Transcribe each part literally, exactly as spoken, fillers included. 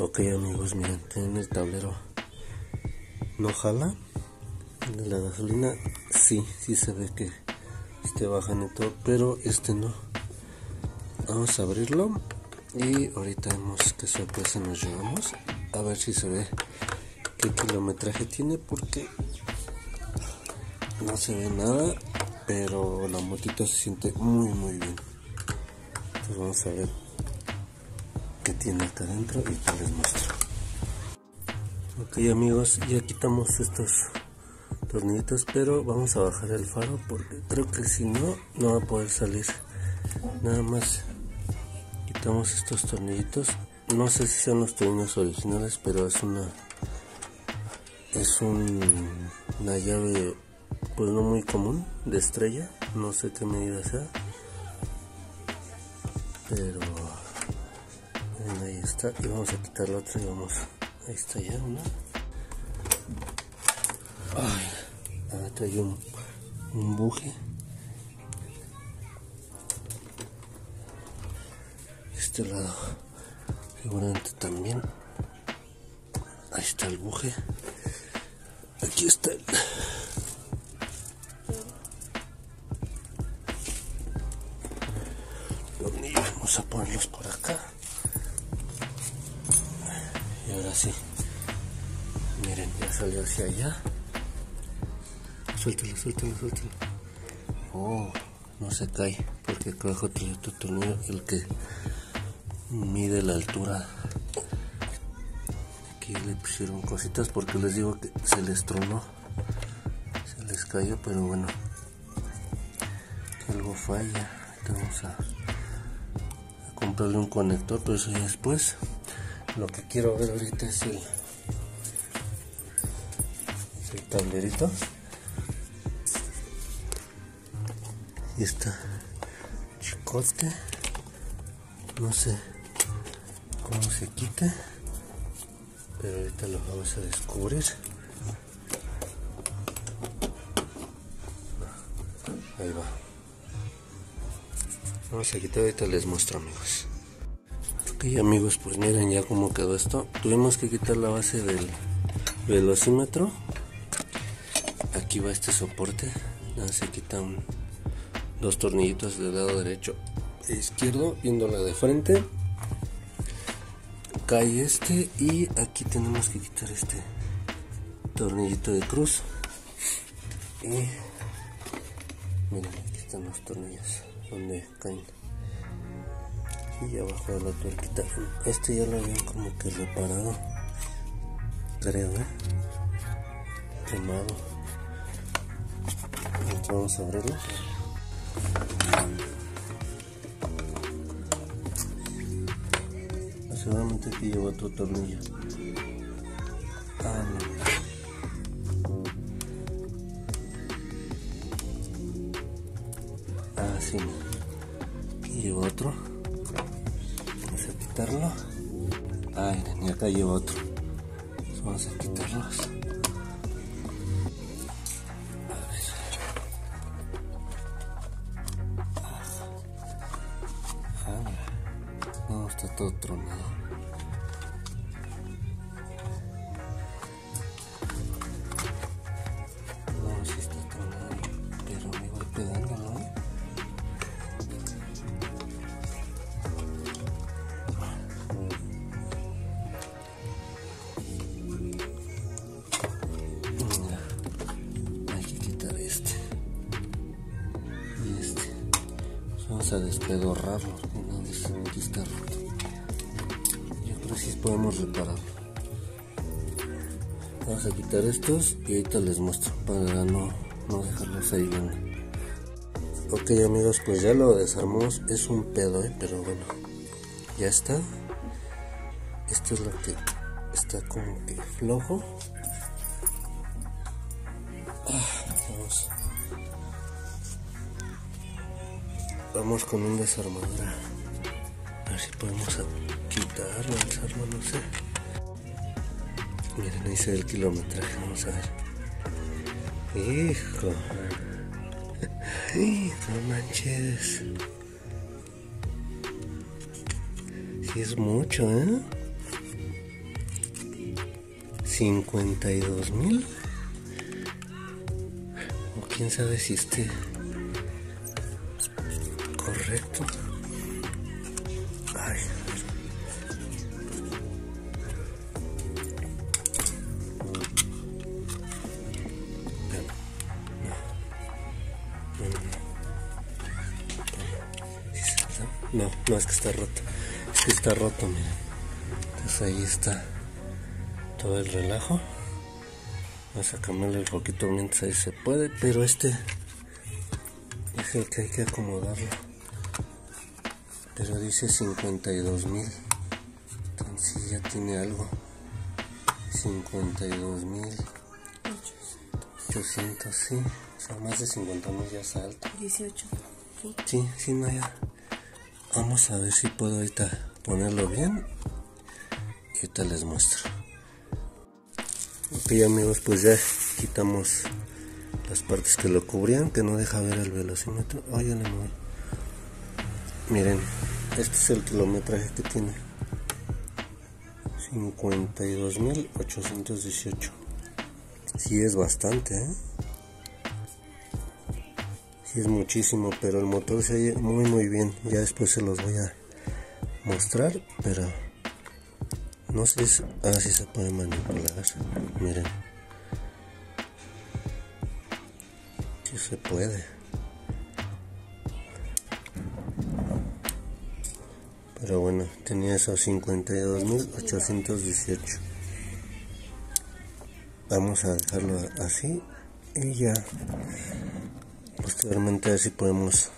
Ok amigos, miren, tienen el tablero. ¿No jala? De la gasolina, sí, sí se ve que este baja en todo, pero este no. Vamos a abrirlo y ahorita vemos qué sorpresa nos llevamos. A ver si se ve qué kilometraje tiene, porque no se ve nada, pero la motito se siente muy muy bien. Entonces vamos a ver qué tiene acá adentro y te les muestro. Ok amigos, ya quitamos estos tornillitos, pero vamos a bajar el faro porque creo que si no, no va a poder salir. Nada más quitamos estos tornillitos, no sé si son los tornillos originales, pero es una es un, una llave pues no muy común, de estrella, no sé qué medida sea, pero miren, ahí está. Y vamos a quitar la otra y vamos, ahí está ya una. Ay, ahora traigo un, un buje. Este lado seguramente también. Ahí está el buje. Aquí está el... Vamos a ponerlos por acá. Y ahora sí. Miren, ya salió hacia allá. Suéltalo, suéltalo, suéltalo. Oh, no se cae, porque acá abajo tiene otro tornillo, el que mide la altura. Aquí le pusieron cositas porque les digo que se les tronó, se les cayó, pero bueno, algo falla. Vamos a, a comprarle un conector, pero eso ya después. Lo que quiero ver ahorita es el, es el tablerito. Y está chicote, no sé cómo se quita, pero ahorita lo vamos a descubrir. Ahí va. Vamos a quitar, ahorita les muestro amigos. Ok amigos, pues miren ya cómo quedó esto. Tuvimos que quitar la base del velocímetro. Aquí va este soporte, nada, se quita un dos tornillitos del lado derecho e izquierdo, viéndola de frente cae este, y aquí tenemos que quitar este tornillito de cruz. Y miren, aquí están los tornillos donde caen, y abajo de la tuerquita. Este ya lo habían como que reparado, creo, ¿eh? Quemado. Entonces vamos a abrirlo. Seguramente aquí lleva otro tornillo. Ah, no. Ah, sí. Aquí lleva otro. Vamos a quitarlo. Ah, miren, y acá lleva otro. Entonces vamos a quitarlos. Está todo tronado. No, si sí está tronado, pero me voy pegando, ¿no? Mira, hay que quitar este y este. Vamos a despedorrarlo. Una vez aquí está roto. Así podemos repararlo. Vamos a quitar estos y ahorita les muestro para no, no dejarlos ahí viendo. Ok amigos, pues ya lo desarmamos. Es un pedo, ¿eh? Pero bueno, ya está. Esto es lo que está como que flojo. Ah, vamos. Vamos con un desarmador. A ver si podemos quitar o desarmar, no sé. Miren, ahí se ve el kilometraje, vamos a ver. Hijo, no manches. Sí es mucho, ¿eh? cincuenta y dos mil. O quién sabe si esté correcto. Ay. No, no, es que está roto. Es que está roto, miren. Entonces ahí está todo el relajo. Vamos a cambiarle un poquito mientras ahí se puede, pero este es el que hay que acomodarlo. Pero dice cincuenta y dos mil. Entonces sí, ya tiene algo. cincuenta y dos mil ochocientos, sí. O sea, más de cincuenta mil ya salta. dieciocho. Sí, sí, sí, no, ya. Vamos a ver si puedo ahorita ponerlo bien y ahorita les muestro. Ok, amigos, pues ya quitamos las partes que lo cubrían, que no deja ver el velocímetro. Oh, ya le moví. Miren, este es el kilometraje que tiene, cincuenta y dos mil ochocientos dieciocho. Sí es bastante, ¿eh? Sí es muchísimo, pero el motor se oye muy muy bien. Ya después se los voy a mostrar, pero no sé si, ah, si se puede manipular. Miren, si se puede, pero bueno, tenía esos cincuenta y dos mil ochocientos dieciocho. Vamos a dejarlo así y ya posteriormente así podemos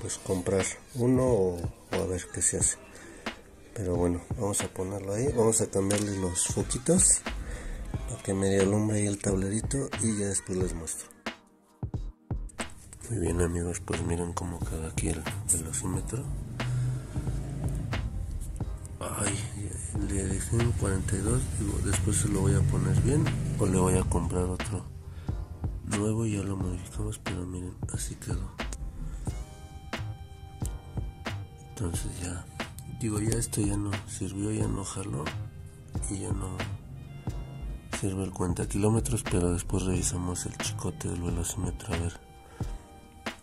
pues comprar uno o, o a ver qué se hace. Pero bueno, vamos a ponerlo ahí, vamos a cambiarle los foquitos para que medio alumbre ahí el tablerito y ya después les muestro. Muy bien, amigos, pues miren cómo queda aquí el velocímetro. Ay, le dejé en cuarenta y dos, digo, después se lo voy a poner bien o le voy a comprar otro nuevo, ya lo modificamos, pero miren, así quedó. Entonces ya, digo, ya esto ya no sirvió, ya no jaló y ya no sirve el cuenta kilómetros, pero después revisamos el chicote del velocímetro a ver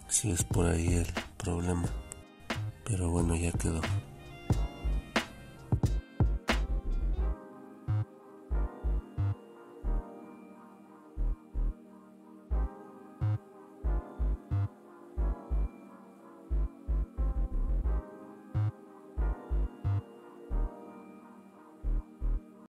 si es por ahí el problema. Pero bueno, ya quedó.